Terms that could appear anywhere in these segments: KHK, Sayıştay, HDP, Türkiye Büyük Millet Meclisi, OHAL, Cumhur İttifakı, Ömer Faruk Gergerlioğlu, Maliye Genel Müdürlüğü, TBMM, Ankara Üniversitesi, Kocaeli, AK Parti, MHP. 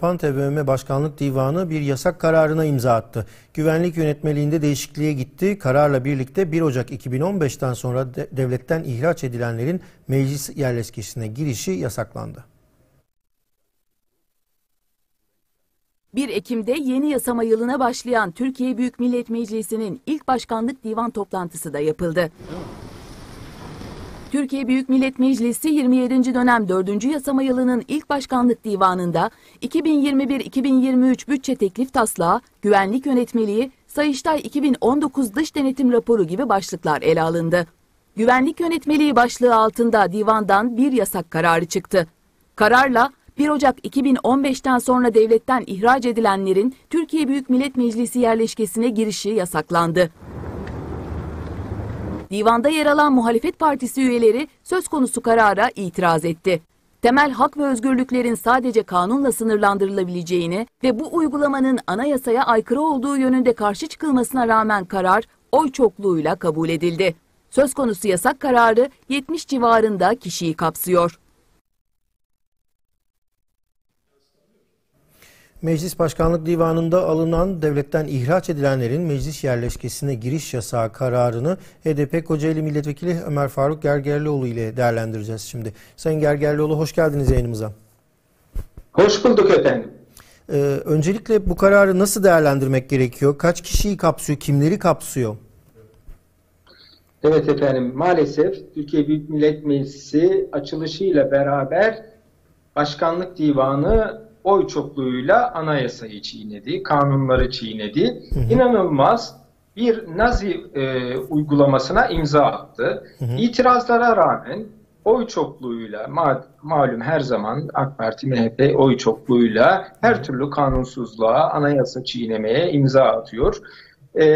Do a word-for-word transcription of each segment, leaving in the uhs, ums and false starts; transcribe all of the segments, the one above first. Pan T B M M Başkanlık Divanı bir yasak kararına imza attı. Güvenlik yönetmeliğinde değişikliğe gitti. Kararla birlikte bir Ocak iki bin on beş'ten sonra devletten ihraç edilenlerin meclis yerleşkesine girişi yasaklandı. bir Ekim'de yeni yasama yılına başlayan Türkiye Büyük Millet Meclisi'nin ilk Başkanlık Divan toplantısı da yapıldı. Türkiye Büyük Millet Meclisi yirmi yedinci dönem dördüncü yasama yılının ilk başkanlık divanında iki bin yirmi bir iki bin yirmi üç bütçe teklif taslağı, güvenlik yönetmeliği, Sayıştay iki bin on dokuz dış denetim raporu gibi başlıklar ele alındı. Güvenlik yönetmeliği başlığı altında divandan bir yasak kararı çıktı. Kararla bir Ocak iki bin on beş'ten sonra devletten ihraç edilenlerin Türkiye Büyük Millet Meclisi yerleşkesine girişi yasaklandı. Divanda yer alan muhalefet partisi üyeleri söz konusu karara itiraz etti. Temel hak ve özgürlüklerin sadece kanunla sınırlandırılabileceğini ve bu uygulamanın anayasaya aykırı olduğu yönünde karşı çıkılmasına rağmen karar oy çokluğuyla kabul edildi. Söz konusu yasak kararı yetmiş civarında kişiyi kapsıyor. Meclis Başkanlık Divanı'nda alınan devletten ihraç edilenlerin meclis yerleşkesine giriş yasağı kararını H D P Kocaeli Milletvekili Ömer Faruk Gergerlioğlu ile değerlendireceğiz şimdi. Sayın Gergerlioğlu, hoş geldiniz yayınımıza. Hoş bulduk efendim. Ee, öncelikle bu kararı nasıl değerlendirmek gerekiyor? Kaç kişiyi kapsıyor? Kimleri kapsıyor? Evet efendim, maalesef Türkiye Büyük Millet Meclisi açılışıyla beraber Başkanlık Divanı oy çokluğuyla anayasayı çiğnedi, kanunları çiğnedi. Hı hı. İnanılmaz bir nazi e, uygulamasına imza attı. Hı hı. İtirazlara rağmen oy çokluğuyla, ma malum her zaman AK Parti, M H P oy çokluğuyla her hı hı. türlü kanunsuzluğa, anayasa çiğnemeye imza atıyor. E,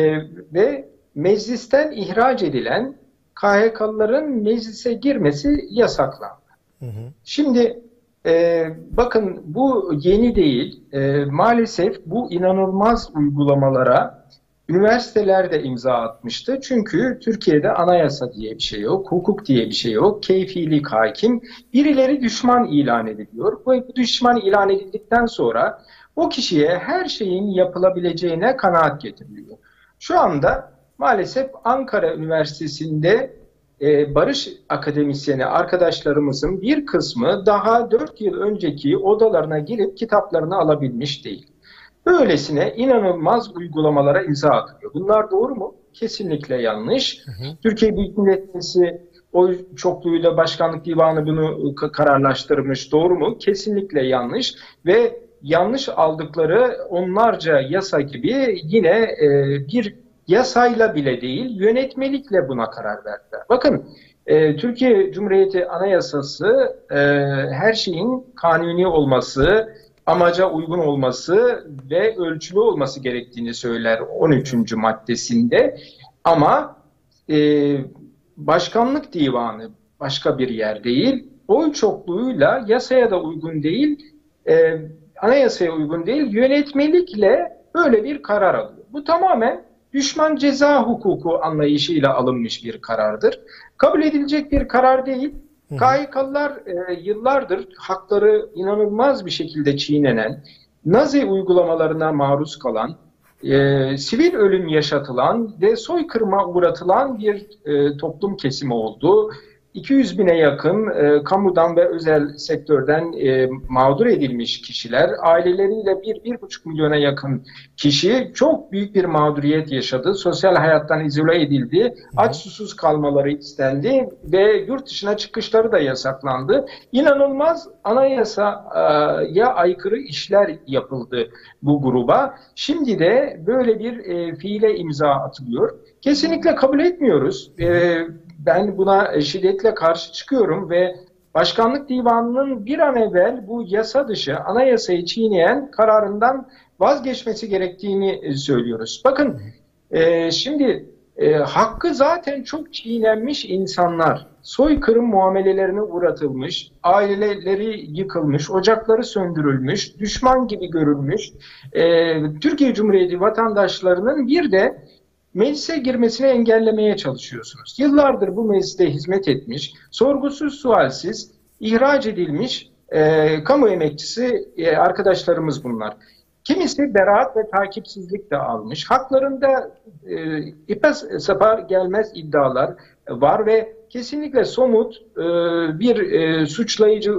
ve meclisten ihraç edilen K H K'lıların meclise girmesi yasaklandı. Hı hı. Şimdi Ee, bakın, bu yeni değil. Ee, maalesef bu inanılmaz uygulamalara üniversiteler de imza atmıştı. Çünkü Türkiye'de anayasa diye bir şey yok, hukuk diye bir şey yok, keyfilik hakim. Birileri düşman ilan ediliyor. Bu düşman ilan edildikten sonra o kişiye her şeyin yapılabileceğine kanaat getiriliyor. Şu anda maalesef Ankara Üniversitesi'nde Barış Akademisyeni arkadaşlarımızın bir kısmı daha dört yıl önceki odalarına girip kitaplarını alabilmiş değil. Böylesine inanılmaz uygulamalara imza atılıyor. Bunlar doğru mu? Kesinlikle yanlış. Hı hı. Türkiye Büyük Millet Meclisi oy çokluğuyla Başkanlık Divanı bunu kararlaştırmış. Doğru mu? Kesinlikle yanlış. Ve yanlış aldıkları onlarca yasa gibi yine bir yasayla bile değil, yönetmelikle buna karar verdiler. Bakın, e, Türkiye Cumhuriyeti Anayasası e, her şeyin kanuni olması, amaca uygun olması ve ölçülü olması gerektiğini söyler on üçüncü maddesinde. Ama e, Başkanlık Divanı başka bir yer değil, oy çokluğuyla yasaya da uygun değil, e, anayasaya uygun değil, yönetmelikle böyle bir karar alıyor. Bu tamamen düşman ceza hukuku anlayışıyla alınmış bir karardır. Kabul edilecek bir karar değil. K H K'lılar e, yıllardır hakları inanılmaz bir şekilde çiğnenen, Nazi uygulamalarına maruz kalan, e, sivil ölüm yaşatılan ve soykırıma uğratılan bir e, toplum kesimi oldu. iki yüz bine yakın e, kamudan ve özel sektörden e, mağdur edilmiş kişiler, aileleriyle bir, bir buçuk milyona yakın kişi çok büyük bir mağduriyet yaşadı. Sosyal hayattan izole edildi, aç susuz kalmaları istendi ve yurt dışına çıkışları da yasaklandı. İnanılmaz anayasaya aykırı işler yapıldı bu gruba. Şimdi de böyle bir e, fiile imza atılıyor. Kesinlikle kabul etmiyoruz. E, Ben buna şiddetle karşı çıkıyorum ve Başkanlık Divanı'nın bir an evvel bu yasa dışı, anayasayı çiğneyen kararından vazgeçmesi gerektiğini söylüyoruz. Bakın, şimdi hakkı zaten çok çiğnenmiş insanlar, soykırım muamelelerine uğratılmış, aileleri yıkılmış, ocakları söndürülmüş, düşman gibi görülmüş Türkiye Cumhuriyeti vatandaşlarının bir de meclise girmesini engellemeye çalışıyorsunuz. Yıllardır bu mecliste hizmet etmiş, sorgusuz sualsiz ihraç edilmiş e, kamu emekçisi e, arkadaşlarımız bunlar. Kimisi beraat ve takipsizlik de almış. Haklarında e, ipe sapa gelmez iddialar var ve kesinlikle somut e, bir e, suçlayıcı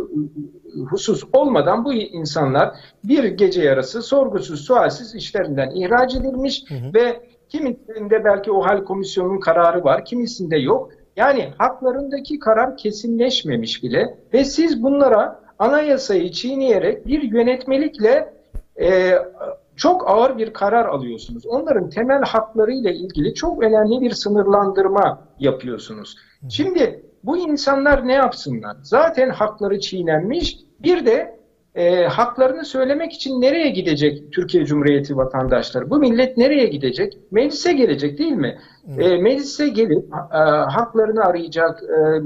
husus olmadan bu insanlar bir gece yarısı sorgusuz sualsiz işlerinden ihraç edilmiş, hı hı. ve kimisinde belki OHAL komisyonunun kararı var, kimisinde yok. Yani haklarındaki karar kesinleşmemiş bile ve siz bunlara anayasayı çiğneyerek bir yönetmelikle e, çok ağır bir karar alıyorsunuz. Onların temel haklarıyla ilgili çok önemli bir sınırlandırma yapıyorsunuz. Şimdi bu insanlar ne yapsınlar? Zaten hakları çiğnenmiş, bir de e, haklarını söylemek için nereye gidecek Türkiye Cumhuriyeti vatandaşları? Bu millet nereye gidecek? Meclise gelecek değil mi? E, meclise gelip e, haklarını arayacak, e,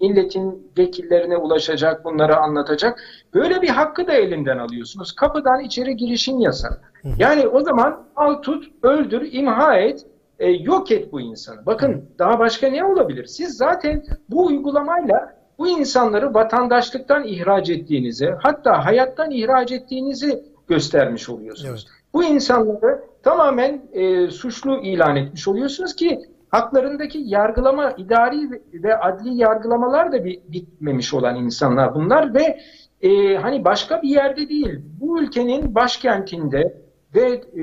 milletin vekillerine ulaşacak, bunları anlatacak. Böyle bir hakkı da elinden alıyorsunuz. Kapıdan içeri girişin yasak. Yani o zaman al tut, öldür, imha et, e, yok et bu insanı. Bakın, hı. daha başka ne olabilir? Siz zaten bu uygulamayla bu insanları vatandaşlıktan ihraç ettiğinizi, hatta hayattan ihraç ettiğinizi göstermiş oluyorsunuz. Evet. Bu insanları tamamen e, suçlu ilan etmiş oluyorsunuz ki haklarındaki yargılama, idari ve adli yargılamalar da bitmemiş olan insanlar bunlar ve e, hani başka bir yerde değil, bu ülkenin başkentinde ve e,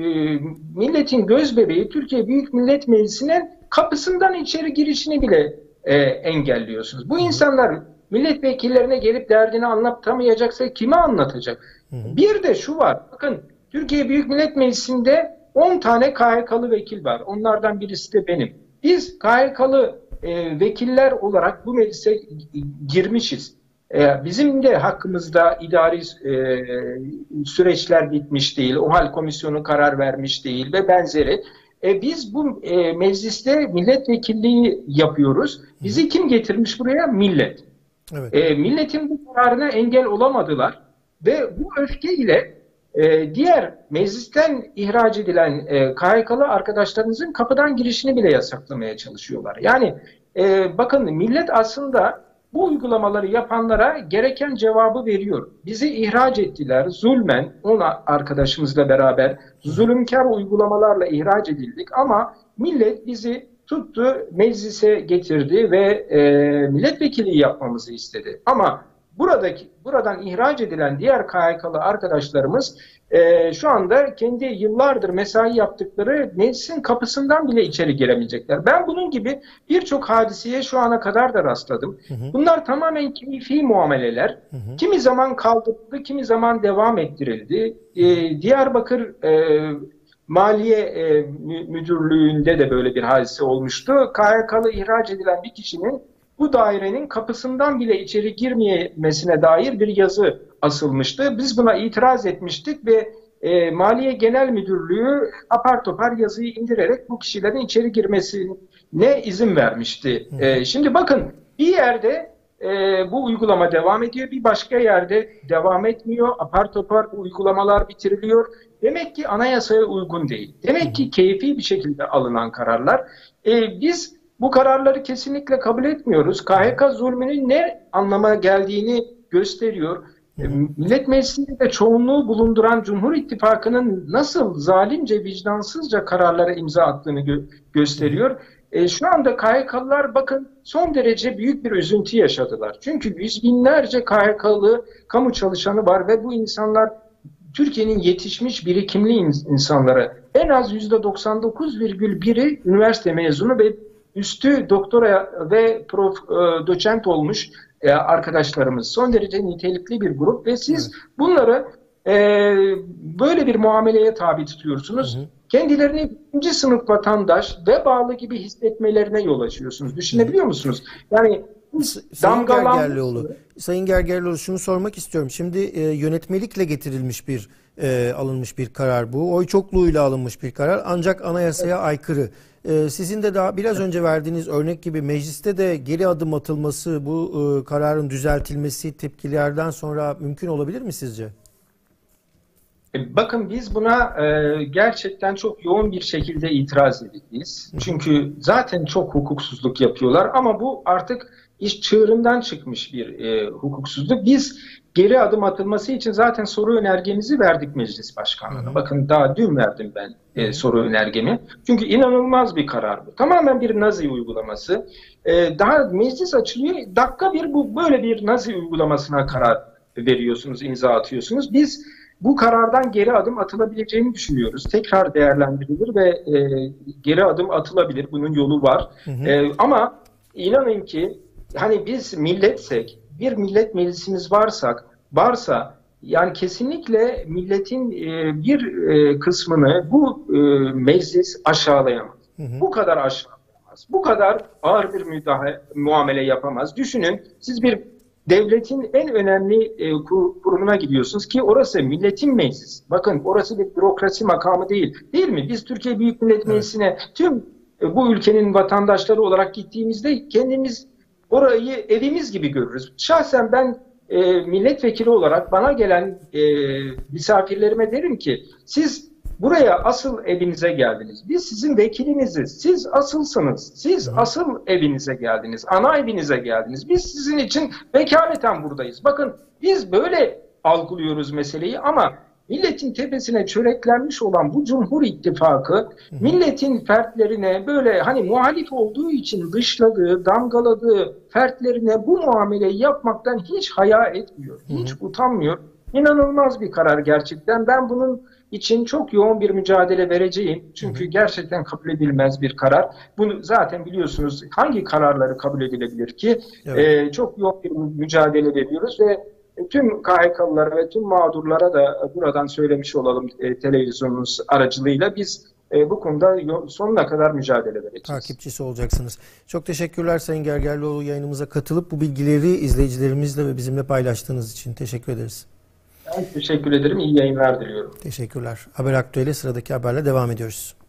milletin gözbebeği Türkiye Büyük Millet Meclisi'nin kapısından içeri girişini bile e, engelliyorsunuz. Bu insanlar milletvekillerine gelip derdini anlatamayacaksa kime anlatacak? Hı hı. Bir de şu var, bakın Türkiye Büyük Millet Meclisi'nde on tane K H K'lı vekil var. Onlardan birisi de benim. Biz K H K'lı e, vekiller olarak bu meclise girmişiz. E, bizim de hakkımızda idari e, süreçler bitmiş değil, OHAL komisyonu karar vermiş değil ve benzeri. E, biz bu e, mecliste milletvekilliği yapıyoruz. Bizi kim getirmiş buraya? Millet. Evet. E, milletin bu kararına engel olamadılar ve bu öfke ile Ee, diğer meclisten ihraç edilen e, K H K'lı arkadaşlarınızın kapıdan girişini bile yasaklamaya çalışıyorlar. Yani e, bakın millet aslında bu uygulamaları yapanlara gereken cevabı veriyor. Bizi ihraç ettiler zulmen, ona arkadaşımızla beraber zulümkar uygulamalarla ihraç edildik ama millet bizi tuttu, meclise getirdi ve e, milletvekili yapmamızı istedi. Ama Buradaki, buradan ihraç edilen diğer K H K'lı arkadaşlarımız e, şu anda kendi yıllardır mesai yaptıkları meclisin kapısından bile içeri giremeyecekler. Ben bunun gibi birçok hadiseye şu ana kadar da rastladım. Hı hı. Bunlar tamamen keyfi muameleler. Hı hı. Kimi zaman kaldırıldı, kimi zaman devam ettirildi. E, Diyarbakır e, Maliye e, Müdürlüğü'nde de böyle bir hadise olmuştu. K H K'lı ihraç edilen bir kişinin bu dairenin kapısından bile içeri girmemesine dair bir yazı asılmıştı. Biz buna itiraz etmiştik ve e, Maliye Genel Müdürlüğü apar topar yazıyı indirerek bu kişilerin içeri girmesine izin vermişti. E, şimdi bakın bir yerde e, bu uygulama devam ediyor, bir başka yerde devam etmiyor. Apar topar bu uygulamalar bitiriliyor. Demek ki anayasaya uygun değil. Demek ki keyfi bir şekilde alınan kararlar. E, biz bu kararları kesinlikle kabul etmiyoruz. K H K zulmünün ne anlama geldiğini gösteriyor. Hı. Millet Meclisi'nde de çoğunluğu bulunduran Cumhur İttifakı'nın nasıl zalimce, vicdansızca kararlara imza attığını gö gösteriyor. E, şu anda K H K'lılar bakın son derece büyük bir üzüntü yaşadılar. Çünkü yüz binlerce K H K'lı kamu çalışanı var ve bu insanlar Türkiye'nin yetişmiş birikimli insanları. En az yüzde doksan dokuz virgül biri üniversite mezunu ve üstü doktora ve prof, doçent olmuş arkadaşlarımız. Son derece nitelikli bir grup ve siz evet. bunları e, böyle bir muameleye tabi tutuyorsunuz. Hı hı. Kendilerini ikinci sınıf vatandaş ve bağlı gibi hissetmelerine yol açıyorsunuz. Düşünebiliyor musunuz? Yani Sayın Gergerlioğlu, Sayın Gergerlioğlu şunu sormak istiyorum. Şimdi e, yönetmelikle getirilmiş bir e, alınmış bir karar bu. Oy çokluğuyla alınmış bir karar. Ancak anayasaya evet. aykırı. Sizin de daha biraz önce verdiğiniz örnek gibi mecliste de geri adım atılması, bu kararın düzeltilmesi tepkilerden sonra mümkün olabilir mi sizce? Bakın biz buna gerçekten çok yoğun bir şekilde itiraz edeceğiz. Çünkü zaten çok hukuksuzluk yapıyorlar ama bu artık iş çığırından çıkmış bir e, hukuksuzluk. Biz geri adım atılması için zaten soru önergemizi verdik meclis başkanlığına. Hı hı. Bakın daha dün verdim ben e, soru önergemi. Çünkü inanılmaz bir karar bu. Tamamen bir Nazi uygulaması. E, daha meclis açılıyor, dakika bir bu böyle bir Nazi uygulamasına karar veriyorsunuz, imza atıyorsunuz. Biz bu karardan geri adım atılabileceğini düşünüyoruz. Tekrar değerlendirilir ve e, geri adım atılabilir. Bunun yolu var. Hı hı. E, ama inanın ki hani biz milletsek, bir millet meclisimiz varsak, varsa yani kesinlikle milletin e, bir e, kısmını bu e, meclis aşağılayamaz. Hı hı. Bu kadar aşağılayamaz. Bu kadar ağır bir müdahale, muamele yapamaz. Düşünün siz bir devletin en önemli e, kurumuna gidiyorsunuz ki orası milletin meclisi. Bakın orası bir bürokrasi makamı değil. Değil mi? Biz Türkiye Büyük Millet Meclisi'ne evet. tüm e, bu ülkenin vatandaşları olarak gittiğimizde kendimiz orayı evimiz gibi görürüz. Şahsen ben e, milletvekili olarak bana gelen e, misafirlerime derim ki siz buraya asıl evinize geldiniz. Biz sizin vekiliniziz. Siz asılsınız. Siz asıl evinize geldiniz. Ana evinize geldiniz. Biz sizin için vekaleten buradayız. Bakın biz böyle algılıyoruz meseleyi ama milletin tepesine çöreklenmiş olan bu Cumhur İttifakı milletin fertlerine böyle hani muhalif olduğu için dışladığı, damgaladığı fertlerine bu muameleyi yapmaktan hiç haya etmiyor. Hiç utanmıyor. İnanılmaz bir karar gerçekten. Ben bunun için çok yoğun bir mücadele vereceğim. Çünkü Hı-hı. gerçekten kabul edilmez bir karar. Bunu zaten biliyorsunuz hangi kararları kabul edilebilir ki? Evet. Ee, çok yoğun bir mücadele veriyoruz ve tüm K H K'lılara ve tüm mağdurlara da buradan söylemiş olalım e, televizyonumuz aracılığıyla biz e, bu konuda sonuna kadar mücadele vereceğiz. Takipçisi olacaksınız. Çok teşekkürler Sayın Gergerlioğlu yayınımıza katılıp bu bilgileri izleyicilerimizle ve bizimle paylaştığınız için teşekkür ederiz. Ben teşekkür ederim. İyi yayınlar diliyorum. Teşekkürler. Haber Aktüel'e sıradaki haberle devam ediyoruz.